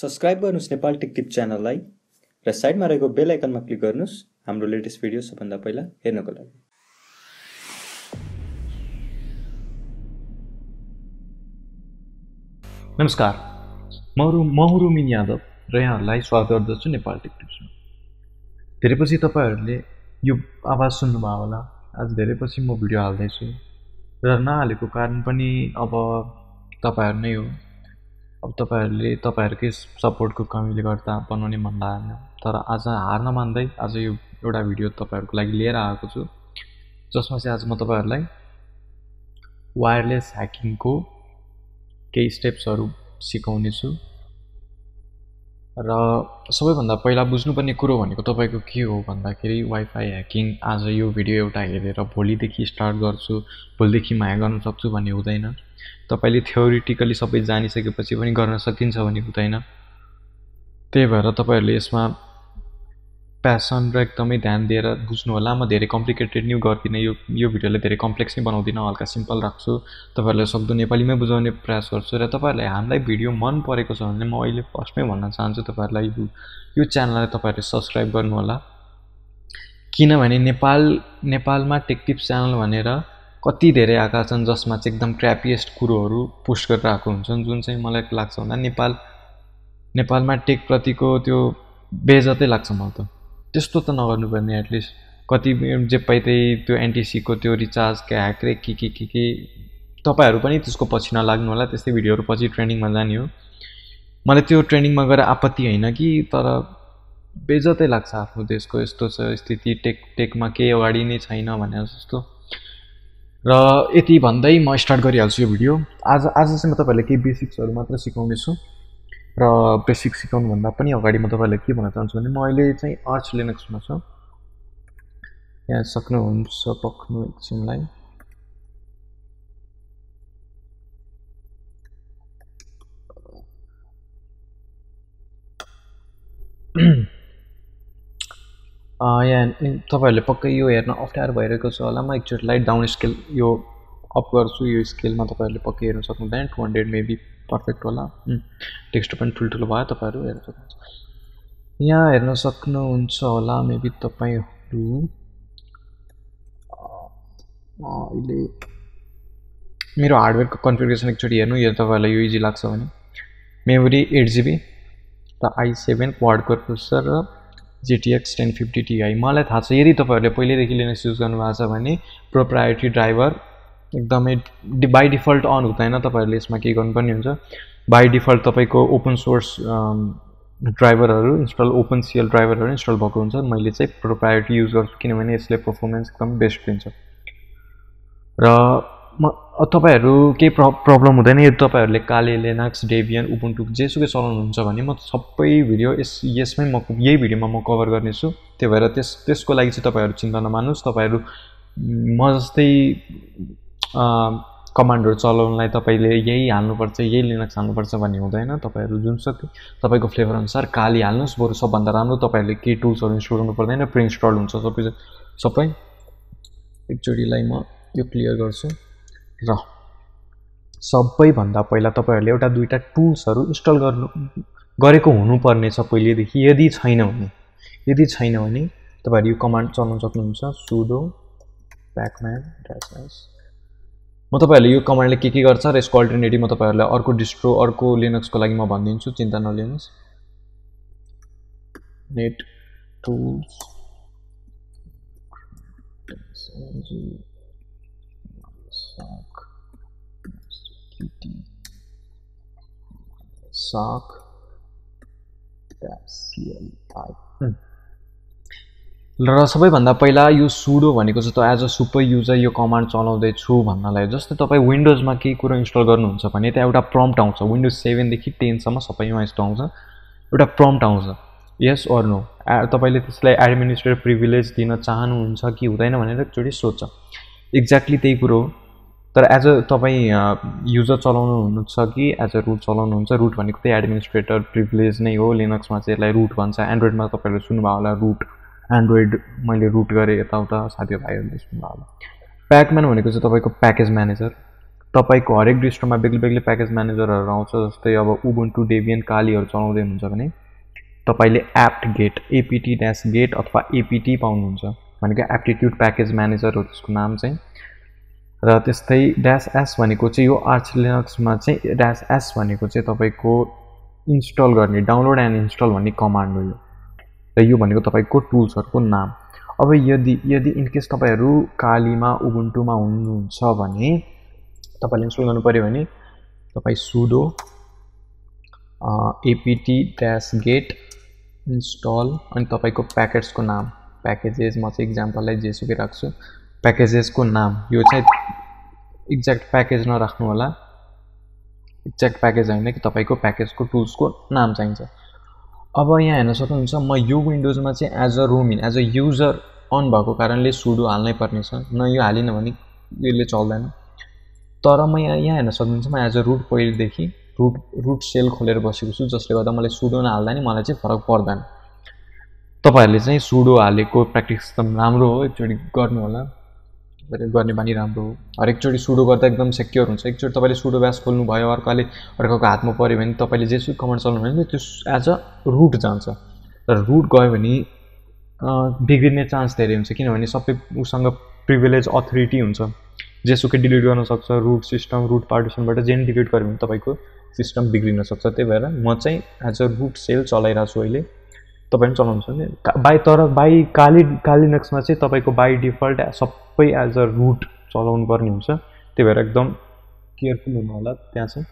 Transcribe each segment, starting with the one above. Subscribe गर्नुस् Nepal take tip च्यानललाई र साइडमा रहेको बेल आइकनमा क्लिक गर्नुस् हाम्रो लेटेस्ट भिडियो सबभन्दा पहिला हेर्नको लागि। नमस्कार, म रुमिन यादव र यहाँलाई स्वागत गर्दछु नेपाल टेक टिप्समा। धेरै पछि तपाईहरुले यो आवाज सुन्नुभयो होला। आज धेरै पछि म भिडियो हाल्दैछु र नहालेको कारण पनि अब तपाईहरु नै हो। अब तपाईहरुले तपाईहरुकै सपोर्टको कमीले गर्दा बनाउने मन लागेन, तर आज हार नमान्दै आज यो एउटा भिडियो तपाईहरुको लागि लिएर आएको छु, जसमा चाहिँ आज म तपाईहरुलाई वायरलेस ह्याकिङको केही स्टेप्सहरु सिकाउने छु। र सबैभन्दा पहिला बुझ्नुपर्ने कुरो भनेको तपाईको के हो भन्दाखेरि वाइफाई ह्याकिङ आज यो भिडियो एउटा हेरेर भोलिदेखि स्टार्ट गर्छु, भोलिदेखि माया गर्न सक्छु भन्ने हुँदैन। तपाईले थ्योरिटिकली सबै जानिसकेपछि पनि गर्न सकिन्छ भन्ने हुँदैन। त्यही भएर तपाईहरुले यसमा प्यासन र एकदमै ध्यान दिएर बुझ्नु होला। म धेरै कम्प्लिकेटेड न्यू गर्दिन, यो भिडियोलाई धेरै कम्प्लेक्स नै बनाउँदिन, हल्का सिम्पल राख्छु। तपाईहरुले सक्दो नेपालीमै बुझाउने प्रयास गर्छु र तपाईहरुलाई हामीलाई भिडियो मन परेको छ भने म अहिले फर्स्टमै भन्न चाहन्छु तपाईहरुलाई यो च्यानललाई तपाईहरुले सब्स्क्राइब गर्नु होला, किनभने नेपालमा टेक टिप्स च्यानल भनेर कति धेरै आएका छन् जसमा चाहिँ एकदम क्र्यापिएस्ट कुरोहरू पोस्ट गरेर आएको हुन्छन्, जुन चाहिँ मलाई लाग्छ भन्दा नेपालमा टेक प्रतिको त्यो बेइज्जतै लाग्छ मलाई। त त्यस्तो त नगर्नुपर्ने, एटलिस्ट कति जे पाइतै त्यो एनटिसीको त्यो रिचार्ज के ह्याकरे के तपाईहरू पनि त्यसको पछि नलाग्नु होला। त्यस्तै भिडियोहरू पछि ट्रेनिङमा जाने हो। मलाई त्यो ट्रेनिङमा गएर आपत्ति होइन कि, तर बेइज्जतै लाग्छ आफ्नो देशको यस्तो छ स्थिति, टेकमा केही अगाडि नै छैन भनेर जस्तो। र यति भन्दै म स्टार्ट गरिहाल्छु यो भिडियो। आज चाहिँ म तपाईहरुलाई केही बेसिक्सहरु मात्र सिकाउने छु र बेसिक सिकाउनु भन्दा पनि अगाडि म तपाईहरुलाई के भन्न चाहन्छु भने म अहिले चाहिँ आर्च लिनक्समा छु। यहाँ सक्नुहुन्छ पक्नु एकछिनलाई। यहाँ तपाईहरुले पक्कै यो हेर्न अप्ठ्यारो भइरहेको छ होला। म एकचोटि लाइट डाउन स्केल यो अप गर्छु। यो स्केलमा तपाईँहरूले पक्कै हेर्न सक्नुहुँदैन, 200 मेबी पर्फेक्ट होला। टेक्स्ट पनि ठुल्ठुलो भयो, तपाईँहरू हेर्न सक्नुहुन्छ। यहाँ हेर्न सक्नुहुन्छ होला मेबी तपाईँहरू। अहिले मेरो हार्डवेयरको कन्फिगरेसन एकचोटि हेर्नु, यो तपाईँहरूलाई यो इजी लाग्छ भने। मेमोरी 8 GB र i7 क्वाड कोर प्रोसेसर र GTX 1050 Ti। मलाई थाहा छ यदि तपाईहरुले पहिलेदेखि लिनक्स युज गर्नुभएको छ भने प्रोप्राइटरी ड्राइभर एकदमै बाई डिफल्ट अन हुँदैन। तपाईहरुले यसमा के गर्नुपर्ने हुन्छ, बाई डिफल्ट तपाईको ओपन सोर्स ड्राइभरहरु इन्स्टल, ओपन सिएल ड्राइभरहरु इन्स्टल भएको हुन्छ। मैले चाहिँ प्रोप्राइटरी युज गर्छु किनभने यसले परफर्मेन्स एकदम बेस्ट दिन्छ। र तपाईहरु केही प्रब्लम हुँदैन यदि तपाईहरुले काली लिनक्स, डेबियन, उबुन्टु जेसुकै चलाउनुहुन्छ भने म सबै भिडियो यसमै म यही भिडियोमा म कभर गर्नेछु। त्यही भएर त्यसको लागि चाहिँ तपाईहरु चिन्ता नमान्नुहोस्। तपाईहरु म जस्तै कमान्डहरु चलाउनलाई तपाईले यही हाल्नुपर्छ, यही लिनक्स हाल्नुपर्छ भन्ने हुँदैन। तपाईहरु जुनसुकै तपाईको फ्लेभर अनुसार काली हाल्नुहोस्, बरु सबभन्दा राम्रो तपाईँहरूले के टुल्सहरु इन्स्टल गर्नु पर्दैन, प्रि इन्स्टल हुन्छ सबै। एकचोटीलाई म यो क्लियर गर्छु। र सबैभन्दा पहिला तपाईहरुले एउटा दुईटा टुल्सहरु इन्स्टल गरेको हुनुपर्ने छ पहिलेदेखि। यदि छैन भने तपाईहरु यो कमान्ड चलाउन सक्नुहुन्छ, sudo pacman -s। म तपाईहरुले यो कमान्डले के गर्छ र यसको अल्टरनेटिभ म तपाईहरुलाई अर्को डिस्ट्रो, अर्को लिनक्सको लागि म भनिदिन्छु, चिन्ता नलिनुहोस्। net tools र सबैभन्दा पहिला यो सुडो भनेको छ त एज अ सुपर युजर यो कमान्ड चलाउँदै छु भन्नलाई। जस्तै तपाईं विन्डोजमा केही कुरो इन्स्टल गर्नुहुन्छ भने त्यहाँ एउटा प्रम्प्ट आउँछ, विन्डोज 7 देखि 10 सम्म सबैमा यस्तो आउँछ, एउटा प्रम्प्ट आउँछ, यस अर नो। तपाईले त्यसलाई एडमिनिस्ट्रेटर प्रिभिलेज दिन चाहनुहुन्छ कि हुँदैन भनेर एकचोटी सोच्छ। एक्ज्याक्टली त्यही कुरो हो, तर एज अ तपाईं युजर चलाउनुहुन्छ कि एज अ रुट चलाउनुहुन्छ। रुट भनेको त्यही एडमिनिस्ट्रेटर प्रिभिलेज नै हो। लिनक्समा चाहिँ यसलाई रुट भन्छ, एन्ड्रोइडमा तपाईँहरूले सुन्नुभयो होला रुट, एन्ड्रोइड मैले रुट गरेँ यताउता, साथीभाइहरूले सुन्नुभयो होला। प्याकम्यान भनेको चाहिँ तपाईँको प्याकेज म्यानेजर। तपाईको हरेक डिस्ट्रोमा बेग्लै-बेग्लै प्याकेज म्यानेजरहरु आउँछ जस्तै अब उबुन्टु डेबियन कालीहरु चलाउँदै हुनुहुन्छ भने तपाईले apt get apt-get अथवा apt पाउनुहुन्छ भनेको एप्टिट्युड प्याकेज म्यानेजर हो त्यसको नाम चाहिँ र त्यस्तै -s भनेको चाहिँ यो आर्च लिनक्समा चाहिँ -s भनेको चाहिँ तपाईको इन्स्टल गर्ने डाउनलोड एन्ड इन्स्टल भन्ने कमान्ड हो यो र यो भनेको तपाईको टुल्सहरुको नाम अब यदि इन केस तपाईहरु कालीमा उबुन्टुमा हुनुहुन्छ भने तपाईले इन्स्टल गर्नु पर्यो भने तपाई sudo apt-get install अनि तपाईको प्याकेजको नाम प्याकेजेस म चाहिँ एक्जम्पललाई जेसुकै राख्छु प्याकेजेसको नाम यो चाहिँ एक्ज्याक्ट प्याकेज नराख्नु होला एक्ज्याक्ट प्याकेज हैन कि तपाईको प्याकेजको टुल्सको नाम चाहिन्छ अब यहाँ हेर्न सक्नुहुन्छ म यो विन्डोजमा चाहिँ एज अ रोमिन एज अ युजर अन भएको कारणले sudo हाल्नै पर्ने छ न यो हालिन भने यसले चल्दैन तर म यहाँ हेर्न सक्नुहुन्छ म एज अ रूट पहिलो देखि रूट सेल खोलेर बसेको छु जसले गर्दा मलाई sudo नहाल्दा नि मलाई चाहिँ फरक पर्दैन तपाईहरुले चाहिँ sudo हालेको प्र्याक्टिस एकदम राम्रो हो एकचोटी गर्नु होला गर्ने बानी राम्रो हो हरेक चोटी sudo गर्दा एकदम सिक्योर हुन्छ एकचोटी तपाईले sudo bash खोल्नु भयो अर्काले अर्काको हातमा पर्यो भने तपाईले जेसु कमान्ड चलाउनु भने त्यो एज अ रूट जान्छ र रूट गयो भने बिग्रिने चान्स धेरै हुन्छ किनभने सबै उसँग प्रिभिलेज अथोरिटी हुन्छ जेसुकै डिलिट गर्न सक्छ रूट सिस्टम रूट पार्टिशनबाट जेन डिलिट गर्यो भने तपाईको सिस्टम बिग्रिन सक्छ त्यही भएर म चाहिँ एज अ रूट सेल चलाइरा छु अहिले तपाईले चलाउनुहुन्छ नि बाइ काली लिनक्समा चाहिँ तपाईको बाइ डिफल्ट सबै एज अ रूट चलाउनु पर्ने हुन्छ त्यही भएर एकदम केयरफुल हुनु होला त्यहाँ चाहिँ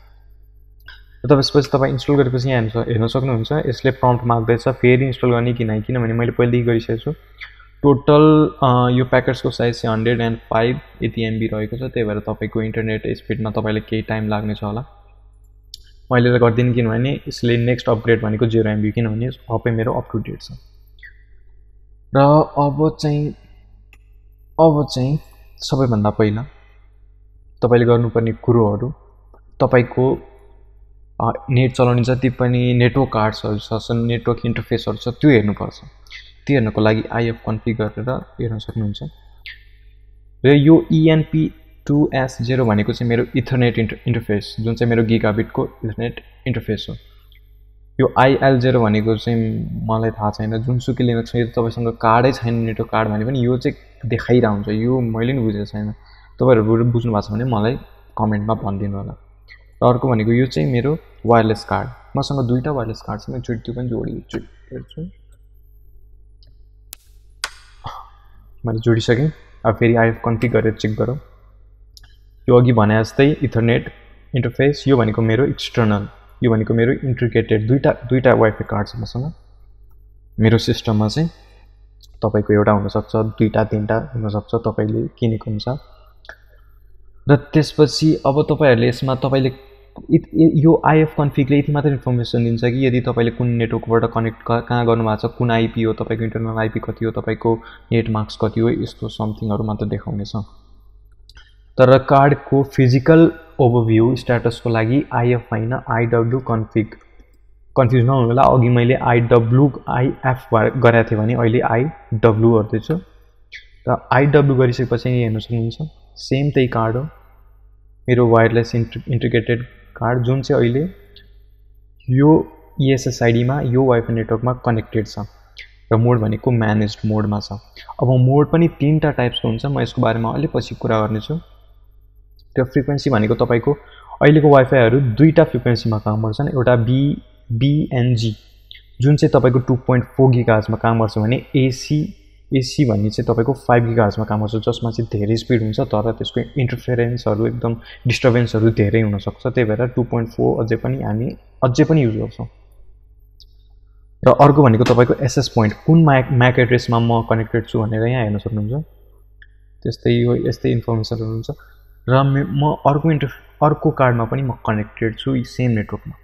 र त्यसपछि तपाई इन्स्टल गरेपछि यहाँ हेर्न सक्नुहुन्छ यसले प्रम्प्ट माग्दैछ फेरि इन्स्टल गर्ने कि नै किनभने मैले पहिल्यै गरिसकेको छु टोटल यो प्याकेजको साइज 105 यति एमबी रहेको छ त्यही भएर तपाईको इन्टरनेट स्पिडमा तपाईले केही टाइम लाग्ने छ होला मैले त गर्दिन किनभने यसले नेक्स्ट अपग्रेड भनेको 0 एमबी किनभने सबै मेरो अप टु डेट छ र अब चाहिँ सबैभन्दा पहिला तपाईले गर्नुपर्ने कुरोहरु तपाईको नेट चलाउने जति पनि नेटवर्क कार्ड्सहरु छ नेटवर्क इन्टरफेसहरु छ त्यो हेर्नुपर्छ त्यो हेर्नको लागि if कन्फिग गरेर हेर्न सक्नुहुन्छ र यो enp2s0 भनेको चाहिँ मेरो इथरनेट इन्टरफेस जुन चाहिँ मेरो गिगाबिटको इथरनेट इन्टरफेस हो यो il0 भनेको चाहिँ मलाई थाहा छैन जुनसुकै लिनक्समा यदि तपाईसँग कार्डै छैन नेटवर्क कार्ड भने पनि यो चाहिँ देखाइरा हुन्छ यो मैले नि बुझेको छैन तपाईहरु बुझ्नु भएको छ भने मलाई कमेन्टमा भनिदिनु होला र अर्को भनेको यो चाहिँ मेरो वायरलेस कार्ड मसँग दुईटा वायरलेस कार्ड छ म एकचोटी त्यो पनि जोडिदिन्छु हेर्छु मैले जोडिसकेँ अब फेरि आईएफ कन्फिग गरेर चेक गरौँ यो अघि भने जस्तै इथरनेट इन्टरफेस यो भनेको मेरो एक्सटर्नल यो भनेको मेरो इन्ट्रिकेटेड दुईटा वाइफाई कार्ड छ मसँग मेरो सिस्टममा चाहिँ तपाईको एउटा हुन सक्छ दुईटा तीनटा हुन सक्छ तपाईले किनेको अनुसार र त्यसपछि अब तपाईहरुले यसमा तपाईले यो आईएफ कन्फिगले यति मात्र इन्फर्मेसन दिन्छ कि यदि तपाईले कुन नेटवर्कबाट कनेक्ट कहाँ गर्नु भएको छ कुन आईपी हो तपाईको इन्टरनल आईपी कति हो तपाईको नेट मास्क कति हो यस्तो समथिङहरु मात्र देखाउनेछ तर कार्डको फिजिकल ओभरभ्यू स्टेटसको लागि आईएफ हैन आईडब्ल्यू कन्फिग कन्फ्युज नहुनु होला अघि मैले आईडब्ल्यू आईएफ गरेको थिए भने अहिले आईडब्ल्यू गर्दै छु र आईडब्ल्यू गरिसकेपछि हेर्न सक्नुहुन्छ सेम त्यही कार्ड हो मेरो वायरलेस इन्ट्रिकेटेड कार्ड जुन चाहिँ अहिले यो ESSID मा यो वाइफाई नेटवर्कमा कनेक्टेड छ र मोड भनेको म्यानेज्ड मोडमा छ अब मोड पनि तीनटा टाइप्सको हुन्छ म यसको बारेमा अलि पछि कुरा गर्नेछु त्यो फ्रिक्वेन्सी भनेको तपाईको अहिलेको वाइफाईहरु दुईटा फ्रिक्वेन्सीमा काम गर्छन् एउटा BNG जुन चाहिँ तपाईको 2.4 GHz मा काम गर्छ भने AC भन्ने चाहिँ तपाईको 5 GHz मा काम गर्छ जसमा चाहिँ धेरै स्पिड हुन्छ तर त्यसको इन्टरफेरेन्सहरु एकदम डिस्टर्बन्सहरु धेरै हुन सक्छ त्यही भएर 2.4 अझै पनि युज गर्छौं र अर्को भनेको तपाईको SS पोइन्ट कुन MAC एड्रेसमा म कनेक्टेड छु भनेर यहाँ हेर्न सक्नुहुन्छ त्यस्तै यो यस्तै इन्फर्मेसनहरु हुन्छ र म अर्को कार्डमा पनि म कनेक्टेड छु सेम नेटवर्कमा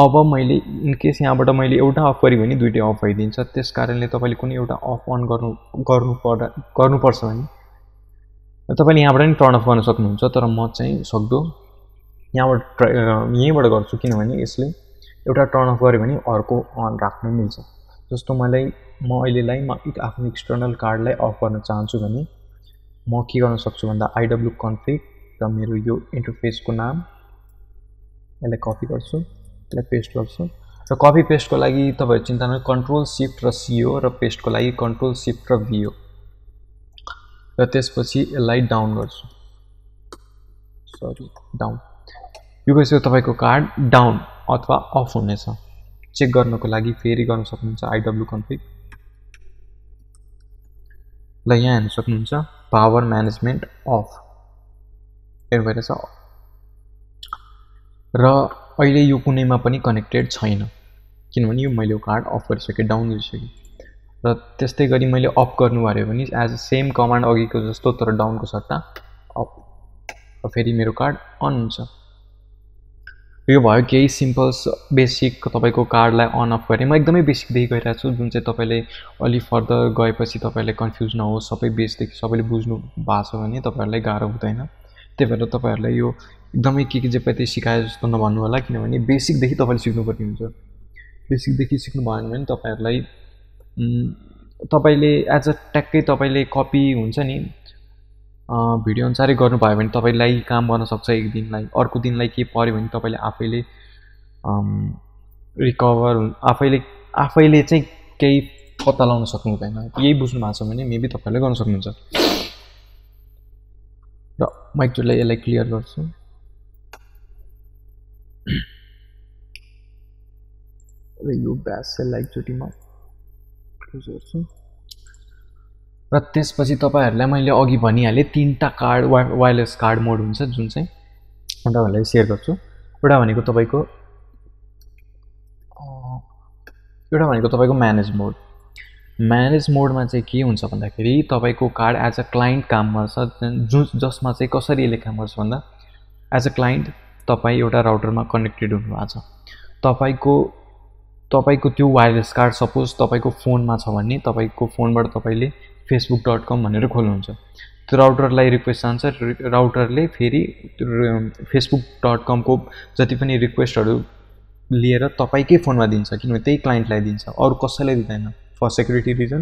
अब मैले इन केस यहाँबाट मैले एउटा अफ गरि भने दुईटै अफ भइदिन्छ त्यसकारणले तपाईले कुनै एउटा अफ अन गर्नुपर्छ भने तपाईले यहाँबाट नि टर्न अफ गर्न सक्नुहुन्छ तर म चाहिँ सक्दो यहीँबाट गर्छु किनभने यसले एउटा टर्न अफ गरे भने अर्को अन राख्नु मिल्छ जस्तो म अहिलेलाई म आफ्नो एक्सटर्नल कार्डलाई अफ गर्न चाहन्छु भने म के गर्न सक्छु भन्दा iw config र र मेरो यो इन्टरफेसको नाम यसलाई कपी गर्छु यसलाई पेस्ट गर्छु र कपी पेस्ट को लागि तपाईहरु चिन्ता नगर्नु कन्ट्रोल शिफ्ट र सी हो र पेस्ट को लागि कन्ट्रोल शिफ्ट र भी हो र त्यसपछि यसलाई डाउन गर्छु सरी डाउन यो गएछ तपाईको कार्ड डाउन अथवा अफ हुनेछ चेक गर्नको लागि फेरि गर्न सक्नुहुन्छ iw config ल यहाँ हेर्न सक्नुहुन्छ पावर म्यानेजमेन्ट अफ हेर्नु भइरहेछ र अहिले यो कुनैमा पनि कनेक्टेड छैन किनभने यो मैले कार्ड अफ गरिसके डाउन गरिसके र त्यस्तै गरी मैले अफ गर्नु भर्यो भने एज अ सेम कमान्ड अघिको जस्तो तर डाउन को सट्टा अफ र फेरि मेरो कार्ड अन हुन्छ यो भयो केही सिम्पल बेसिक तपाईको कार्डलाई अन अफ गरे म एकदमै बेसिक देखि गइरा छु जुन चाहिँ तपाईले अलि फर्दर गएपछि तपाईले कन्फ्युज नहोस् सबै बेस देखि सबैले बुझ्नु भएको छ भने तपाईहरुलाई गाह्रो हुँदैन त्यही भएर तपाईहरुलाई यो एकदमै के जे पते सिकाए जस्तो नभन्नु होला किनभने बेसिक देखि तपाईले सिक्नु पर्ने हुन्छ बेसिक देखि सिक्नु भयो भने तपाईहरुलाई तपाईले एज अ ट्याक्कै तपाईले कपी हुन्छ नि भिडियो अनुसारै गर्नु भयो भने तपाईलाई काम गर्न सक्छ एक दिनलाई अर्को दिनलाई के पर्यो भने तपाईले आफैले रिकभर आफैले चाहिँ केही पत्ता लगाउन सक्नु हुँदैन यही बुझ्नु भएको छ भने मेबी तपाईले गर्न सक्नुहुन्छ र म एकचोटि यसलाई क्लियर गर्छु र यो ब्यासलाई एकचोटि म क्लोज गर्छु र त्यसपछि तपाईहरुलाई मैले अघि भनिहाले तीनटा कार्ड वायरलेस कार्ड मोड हुन्छ जुन चाहिँ तपाईहरुलाई शेयर गर्छु एउटा भनेको तपाईको म्यानेज मोडमा चाहिँ के हुन्छ भन्दाखेरि तपाईको कार्ड एज अ क्लाइन्ट काम गर्छ जसमा चाहिँ कसरी यसले काम गर्छ भन्दा एज अ क्लाइन्ट तपाई एउटा राउटरमा कनेक्टेड हुनुभएको छ तपाईको त्यो वायरलेस कार्ड सपोज तपाईको फोनमा छ भने तपाईको फोनबाट तपाईले facebook.com भनेर खोल्नुहुन्छ त्यो राउटरलाई रिक्वेस्ट जान्छ राउटरले फेरि facebook.com को जति पनि रिक्वेस्टहरु लिएर तपाईकै फोनमा दिन्छ किनभने त्यही क्लाइन्टलाई दिन्छ अरु कसैलाई दिदैन फर सेक्युरिटी रिजन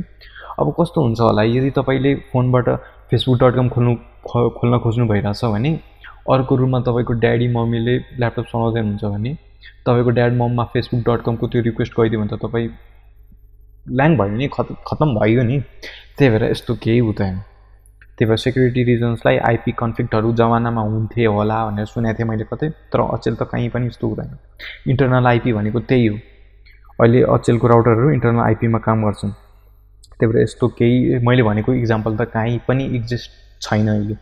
अब कस्तो हुन्छ होला यदि तपाईले फोनबाट facebook.com खोल्न खोज्नु भइराछ भने अर्को रुममा तपाईको ड्याडी मम्मीले ल्यापटप चलाउँदै हुनुहुन्छ भने तपाईको ड्याड मम्मा facebook.com को त्यो रिक्वेस्ट गइदियो भने त तपाई ल्याङ भयो नि खतम भयो नि त्यही भएर यस्तो केही हुँदैन त्यही भएर सेक्युरिटी रिजन्सलाई आइपी कन्फ्लिक्टहरु जमानामा हुन्थे होला भनेर सुनेको थिए मैले कतै तर अचेल त कहीँ पनि यस्तो हुँदैन इन्टरनल आइपी भनेको त्यही हो अहिले अचेलको राउटरहरु इन्टरनल आइपीमा काम गर्छन् त्यही भएर यस्तो केही मैले भनेको एक्जाम्पल त कहीँ पनि एक्जिस्ट छैन अहिले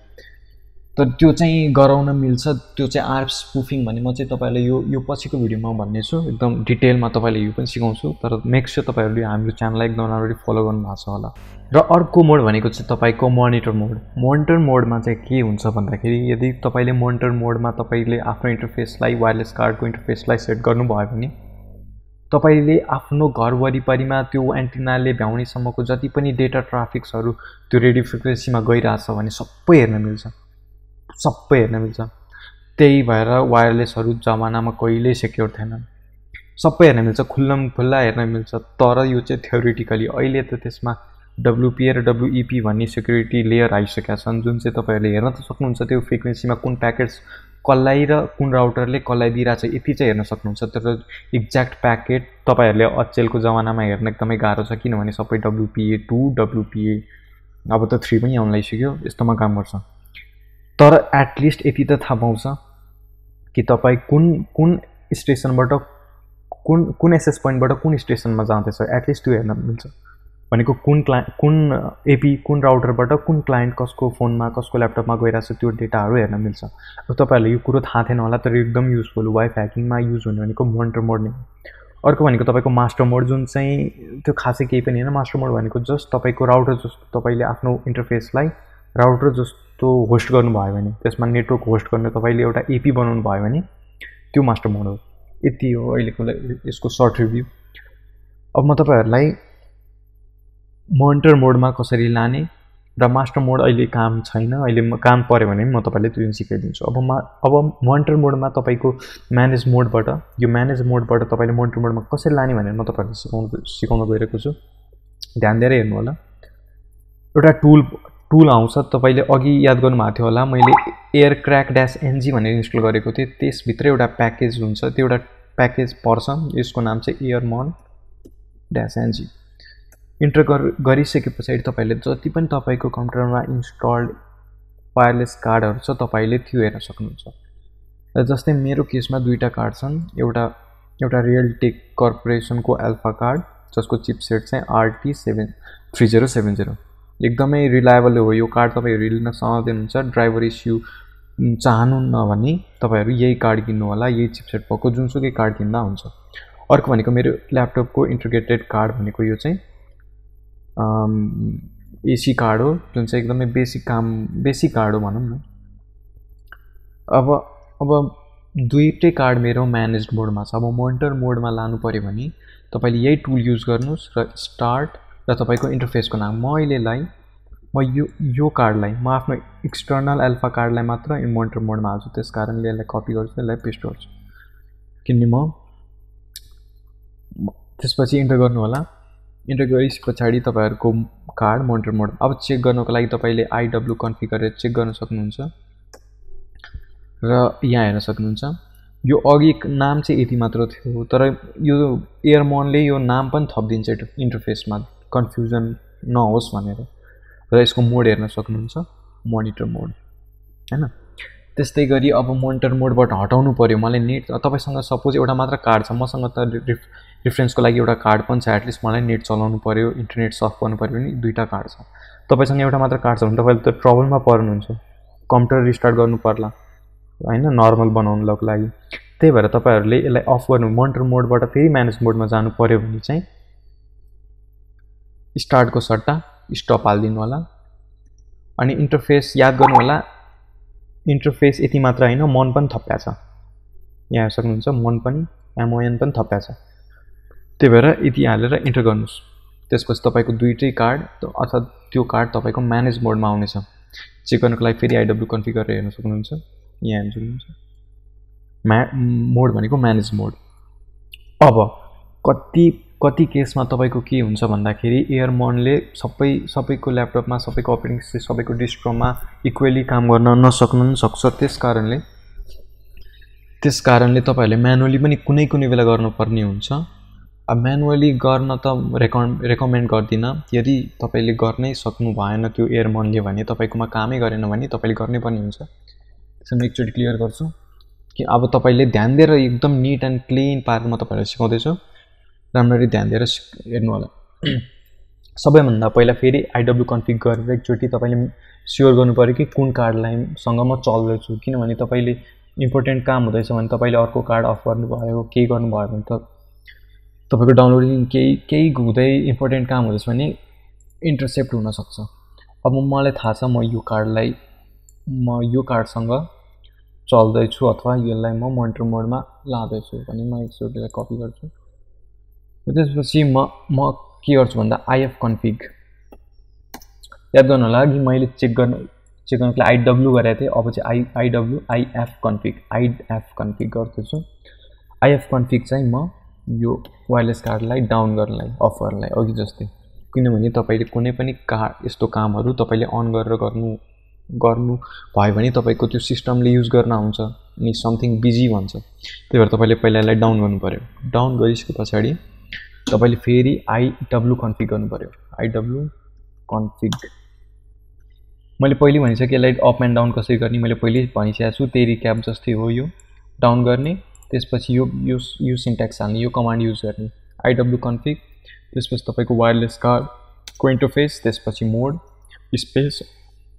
तर त्यो चाहिँ गराउन मिल्छ त्यो चाहिँ आर्प स्पूफिङ भन्ने म चाहिँ तपाईहरुलाई यो पछिको भिडियोमा भन्ने छु एकदम डिटेलमा तपाईलाई यो पनि सिकाउँछु तर मेक स्योर तपाईहरुले हाम्रो च्यानललाई एकदम राम्ररी फलो गर्नु भएको छ होला र अर्को मोड भनेको चाहिँ तपाईको मोनिटर मोडमा चाहिँ के हुन्छ भन्दाखेरि यदि तपाईले मोनिटर मोडमा तपाईले आफ्नो इन्टरफेसलाई वायरलेस कार्डको इन्टरफेसलाई सेट गर्नु भयो भने तपाईले आफ्नो घर वरिपरिमा त्यो एन्टिनाले भ्याउने सम्मको जति पनि डेटा ट्राफिक्सहरु त्यो रेडियो फ्रिक्वेन्सीमा गइराछ भने सबै हेर्न मिल्छ त्यही भएर वायरलेसहरु जमानामा कहिले सिक्योर थिएनन् सबै हेर्न मिल्छ खुल्ला हेर्न मिल्छ तर यो चाहिँ थ्योरेटिकली अहिले त त्यसमा WPA र WEP भन्ने सेक्युरिटी लेयर आइसकेका छन् जुन चाहिँ तपाईहरुले हेर्न त सक्नुहुन्छ त्यो फ्रिक्वेन्सीमा कुन प्याकेट्स कसलाई र कुन राउटरले कसलाई दिइराछ यति चाहिँ हेर्न सक्नुहुन्छ तर एक्ज्याक्ट प्याकेट तपाईहरुले अचेलको जमानामा हेर्न एकदमै गाह्रो छ किनभने सबै WPA2 WPA अब त 3 पनि आउन लागिसक्यो यस्तोमा काम गर्छ तर एटलिस्ट यति त थाहा पाउँछ कि तपाई कुन स्टेशनबाट कुन एक्सेस पोइन्टबाट कुन स्टेशनमा जाँदैछ एटलिस्ट त्यो हेर्न मिल्छ भनेको कुन एपी कुन राउटरबाट कुन क्लाइन्ट कसको फोनमा कसको ल्यापटपमा गइराछ त्यो डेटाहरु हेर्न मिल्छ र तपाईहरुलाई यो कुरो थाहा थिएन होला तर एकदम युजफुल वाइफाई ह्याकिङमा युज हुने भनेको मोनिटर मोड नै अर्को भनेको तपाईको मास्टर मोड जुन चाहिँ त्यो खासै केही पनि हैन मास्टर मोड भनेको जस्ट तपाईको राउटर जस्तो तपाईले आफ्नो इन्टरफेसलाई राउटर जस्तो होस्ट गर्नु भयो भने त्यसमा नेटवर्क होस्ट गर्ने तपाईले एउटा एपी बनाउनु भयो भने त्यो मास्टर मोड हो यति हो अहिलेको यसको सर्ट रिभ्यु अब म तपाईहरुलाई मोनिटर मोडमा कसरी लाने र मास्टर मोड अहिले काम छैन अहिले काम पर्यो भने म तपाईलाई त्यो सिकाइदिन्छु अब मोनिटर मोडमा तपाईको म्यानेज मोडबाट तपाईले मोनिटर मोडमा कसरी लाने भनेर म तपाईलाई सिकाउन गइरहेको छु ध्यान दिएर हेर्नु होला एउटा टूल आउँछ तपाईले अघि याद गर्नु भएको थियो होला मैले aircrack-ng भनेर इन्स्टल गरेको थिए त्यस भित्र एउटा प्याकेज हुन्छ त्यो एउटा प्याकेज पर्छ यसको नाम चाहिँ airmon-ng इन्टर गरिसकेपछि तपाईले जति पनि तपाईको कम्प्युटरमा इन्स्टल्ड वायरलेस कार्डहरु छ तपाईले त्यो हेर्न सक्नुहुन्छ र जस्तै मेरो केसमा दुईटा कार्ड छन् एउटा रियलटेक कर्पोरेसनको अल्फा कार्ड जसको चिपसेट चाहिँ RT 73070 एकदमै रिलायबल हो यो कार्ड तपाईहरु लिन सक्नुहुन्छ ड्राइभर इश्यू चाहनुन्न भने तपाईहरु यही कार्ड किन्नु होला यही चिपसेट भएको जुनसुकै कार्ड किन्दा हुन्छ अर्को भनेको मेरो ल्यापटपको इन्टिग्रेटेड कार्ड भनेको यो चाहिँ एसी कार्ड हो जुन चाहिँ एकदमै बेसिक कार्ड हो भनौं न अब दुईटै कार्ड मेरो म्यानेज्ड मोडमा छ अब मोनिटर मोडमा लानु पर्यो भने तपाईले यही टूल युज गर्नुस् र स्टार्ट र तपाईको इन्टरफेसको नाम म यो कार्डलाई म आफ्नो एक्सटर्नल अल्फा कार्डलाई मात्र मोनिटर मोडमा हाल्छु त्यसकारणले यसलाई कपी गर्छु यसलाई पेस्ट गर्छु किन म त्यसपछि इन्टर गर्नु होला इन्टर गरिसपछि तपाईहरुको कार्ड मोनिटर मोड अब चेक गर्नको लागि तपाईले iw कन्फिग गरेर चेक गर्न सक्नुहुन्छ र यहाँ हेर्न सक्नुहुन्छ यो अघि नाम चाहिँ यति मात्र थियो तर यो एयरमोनले यो नाम पनि थप्दिन्छ इन्टरफेसमा कन्फ्युजन नहोस् भनेर र यसको मोड हेर्न सक्नुहुन्छ मोनिटर मोड हैन त्यस्तै गरी अब मोनिटर मोडबाट हटाउनु पर्यो मलाई नेट तपाईसँग सपोज एउटा मात्र कार्ड छ मसँग त रिफरेन्सको लागि एउटा कार्ड पनि छ एटलिस्ट मलाई नेट चलाउनु पर्यो इन्टरनेट सर्फ गर्नु पर्यो नि दुईटा कार्ड छ तपाईसँग एउटा मात्र कार्ड छ भने तपाईले त ट्रबलमा पर्नुहुन्छ कम्प्युटर रिस्टार्ट गर्नु पर्ला हैन नर्मल बनाउनको लागि त्यही भएर तपाईहरुले यसलाई अफ गर्नु मोनिटर मोडबाट फेरि म्यानेज मोडमा जानु पर्यो भने चाहिँ स्टार्टको सट्टा स्टप हाल्दिनु होला अनि इन्टरफेस याद गर्नु होला इन्टरफेस यति मात्र हैन मन पनि थप्या छ यहाँ हेर्न सक्नुहुन्छ मन पनि एमओएन पनि थप्या छ त्यही भएर यति हालेर इन्टर गर्नुस् त्यसपछि तपाईको दुईटै कार्ड अथवा त्यो कार्ड तपाईको म्यानेज मोडमा आउने छ चेक गर्नको लागि फेरि आईडब्ल्यू कन्फिग गरेर हेर्न सक्नुहुन्छ यहाँ हेर्न सक्नुहुन्छ मोड भनेको म्यानेज मोड अब कति केसमा तपाईको के हुन्छ भन्दाखेरि एयरमोनले सबैको ल्यापटपमा सबैको अपरेटिङ सिस्टम सबैको डिस्कमा इक्वली काम गर्न नसक्नुन सक्छ त्यसकारणले तपाईहरुले म्यानुअली पनि कुनै बेला गर्नुपर्ने हुन्छ अब म्यानुअली गर्न त रेकमेन्ड गर्दिन यदि तपाईले गर्नै सक्नु भएन त्यो एयरमोनले भने तपाईकोमा कामै गरेन भने तपाईले गर्नै पर्ने हुन्छ त्यसैले एकचोटी क्लियर गर्छु कि अब तपाईले ध्यान दिएर एकदम नीट एन्ड क्लीन पार्टमा तपाईहरुलाई सिकाउँदै छु राम्ररी ध्यान दिएर हेर्नु होला सबैभन्दा पहिला फेरि iw कन्फिग गरेर एकचोटी तपाईले स्योर गर्नुपर्यो कि कुन कार्डलाई सँग म चल्दै छु किनभने तपाईले इम्पोर्टेन्ट काम हुँदैछ भने तपाईले अर्को कार्ड अफ गर्नुभयो के गर्नुभयो भने त तपाईको डाउनलोडिङ केही हुँदै इम्पोर्टेन्ट काम हुँदैछ भने इन्टरसेप्ट हुन सक्छ अब मलाई थाहा छ म यो कार्डसँग चल्दै छु अथवा यसलाई म मोनिटर मोडमा लादै छु भने म एकचोटीलाई कपी गर्छु त्यसपछि म के गर्छु भन्दा if कन्फिग याद गर्नु होला कि मैले चेक गर्नको लागि iw गरेथे अब चाहिँ if कन्फिग गर्छु if कन्फिग चाहिँ म यो वायरलेस कार्डलाई डाउन गर्नलाई अफ गर्नलाई अघि जस्तै किनभने तपाईले कुनै पनि यस्तो कामहरु तपाईले अन गरेर गर्नु भयो भने तपाईको त्यो सिस्टमले युज गर्न आउँछ अनि समथिङ बिजी भन्छ त्यही भएर तपाईले पहिला यसलाई डाउन गर्नु पर्यो डाउन गरिसकेपछि तपाईले फेरि iw कन्फिग गर्नु पर्यो iw कन्फिग मैले पहिले भनिसके यसलाई अप एन्ड डाउन कसरी गर्ने मैले पहिले भनिसकेको छु त्यही रिक्याप जस्तै हो यो डाउन गर्ने त्यसपछि यो सिन्ट्याक्स हाल्ने यो कमान्ड युज गर्ने iw कन्फिग त्यसपछि तपाईको वायरलेस कार्डको इन्टरफेस त्यसपछि मोड स्पेस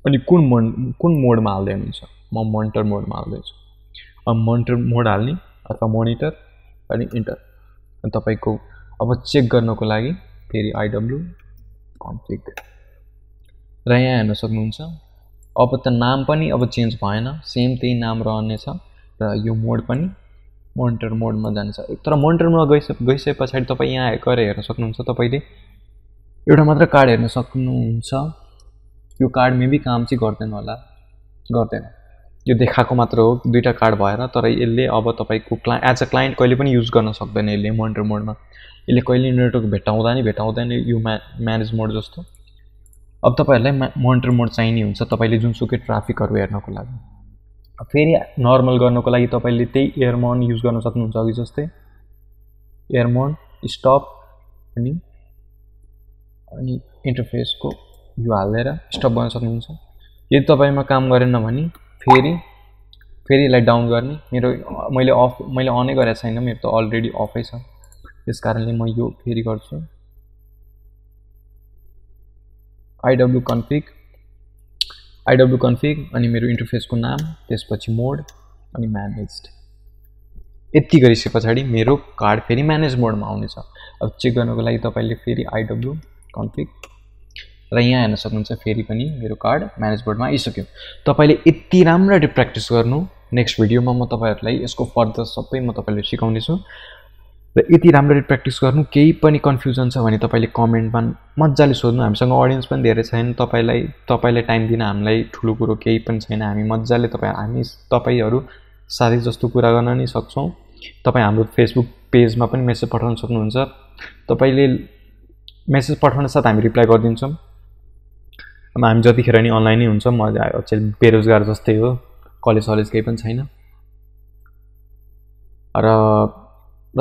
अनि कुन मोडमा हाल्दै हुनुहुन्छ म मोनिटर मोडमा हाल्दै छु अब मोनिटर मोड हाल्ने अथवा मोनिटर अनि इन्टर अनि तपाईको अब चेक गर्नको लागि फेरि iw कन्फिग र यहाँ हेर्न सक्नुहुन्छ अब त नाम पनि अब चेन्ज भएन सेम त्यही नाम रहनेछ र यो मोड पनि मोनिटर मोडमा जान्छ तर मोनिटर मोडमा गइसकेपछि तपाई यहाँ गएर हेर्न सक्नुहुन्छ तपाईले एउटा मात्र कार्ड हेर्न सक्नुहुन्छ यो कार्ड मेबी काम चाहिँ गर्दैन होला यो देखाको मात्र हो दुईटा कार्ड भएर तर यसले अब तपाईको एज अ क्लाइन्ट कहिले पनि युज गर्न सक्दैन यसले मोनिटर मोडमा यसले कहिले नेटवर्क भेटाउँदा नि यो म्यानेज मोड जस्तो अब तपाईहरुलाई मोनिटर मोड चाहिँ नि हुन्छ तपाईले जुन सुकै ट्राफिक हरु हेर्नको लागि फेरि नर्मल गर्नको लागि तपाईले त्यही एयरमोन युज गर्न सक्नुहुन्छ अघि जस्तै एयरमोन स्टप अनि इन्टरफेस को यो हालेर स्टप गर्न सक्नुहुन्छ यदि तपाईमा काम गरेन भने फेरि लाई डाउन गर्ने मेरो मैले अफ मैले अनै गरेको छैन मेरो त अलरेडी अफै छ त्यसकारणले म यो फेरि गर्छु iw config अनि मेरो इन्टरफेस को नाम त्यसपछि मोड अनि म्यानेज्ड यति गरिसकेपछि मेरो कार्ड फेरि म्यानेज मोडमा आउनेछ अब चेक गर्नको लागि तपाईले फेरि iw config र यहाँ हेर्न सक्नुहुन्छ फेरि पनि मेरो कार्ड म्यानेज मोडमा आइसक्यो तपाईले यति राम्ररी प्र्याक्टिस गर्नु नेक्स्ट भिडियोमा म तपाईहरुलाई यसको फर्दर सबै म तपाईलाई सिकाउने छु र यति राम्ररी प्र्याक्टिस गर्नु केही पनि कन्फ्युजन छ भने तपाईले कमेन्टमा मज्जाले सोध्नु हामीसँग ऑडियन्स पनि धेरै छैन तपाईलाई टाइम दिन हामीलाई ठूलो कुरो केही पनि छैन हामी मज्जाले हामी तपाईहरु साथै जस्तो कुरा गर्न नि सक्छौं तपाई हाम्रो फेसबुक पेजमा पनि मेसेज पठाउन सक्नुहुन्छ तपाईले मेसेज पठाउन साथ हामी रिप्लाई गर्दिन्छौं हामी जतिखेर नि अनलाइन नै हुन्छौं म अहिले बेरोजगार जस्तै हो कलेज केही पनि छैन र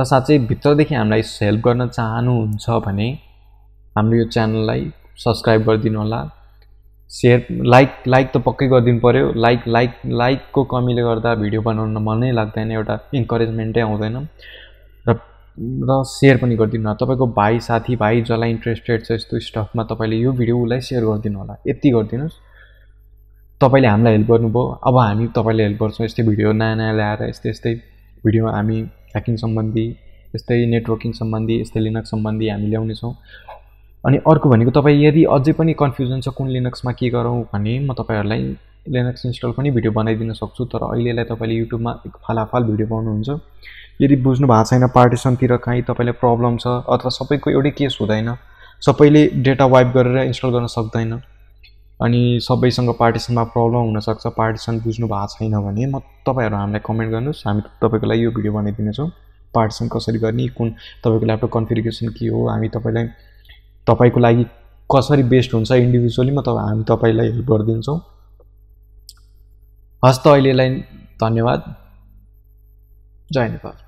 साच्चै भित्रदेखि हामीलाई हेल्प गर्न चाहनुहुन्छ भने हाम्रो यो च्यानललाई सब्स्क्राइब गर्दिनु होला शेयर लाइक त पक्कै गर्दिनु पर्यो लाइक को कमीले गर्दा भिडियो बनाउन मनै लाग्दैन एउटा इन्करेजमेन्टै आउँदैन र शेयर पनि गर्दिनु होला तपाईको भाइ साथी भाइ जसलाई इन्ट्रेस्टेड छ यस्तो स्टफमा तपाईले यो भिडियो उलाई शेयर गर्दिनु होला यति गर्दिनुस् तपाईले हामीलाई हेल्प गर्नुभयो अब हामी तपाईलाई हेल्प गर्छौं यस्तै भिडियो नयाँ नयाँ ल्याएर यस्तै भिडियो हामी ह्याकिङ सम्बन्धी यस्तै नेटवर्किङ सम्बन्धी यस्तै लिनक्स सम्बन्धी हामी ल्याउने छौं अनि अर्को भनेको तपाई यदि अझै पनि कन्फ्युजन छ कुन लिनक्समा के गरौं भने म तपाईहरुलाई लिनक्स इन्स्टल पनि भिडियो बनाइदिन सक्छु तर अहिलेलाई तपाईले युट्युबमा फालाफाल भिडियो पाउनुहुन्छ यदि बुझ्नु भएको छैन पार्टिशनतिर काही तपाईले प्रब्लम छ अथवा सबैको एउटै केस हुँदैन सबैले डेटा वाइप गरेर इन्स्टल गर्न सक्दैन अनि सबैसँग पार्टिशनमा प्रब्लम हुन सक्छ पार्टिशन बुझ्नु भएको छैन भने म तपाईहरु हामीलाई कमेन्ट गर्नुस् हामी तपाईको लागि यो भिडियो बनाइदिने छौं पार्टिशन कसरी गर्ने कुन तपाईको ल्यापटप कन्फिगरेसन के हो हामी तपाईलाई तपाईको लागि कसरी बेस्ट हुन्छ इन्डिभिजुअली म हामी तपाईलाई हेल्प गर्दिन्छौं हस्त अहिलेलाई धन्यवाद जय नेपाल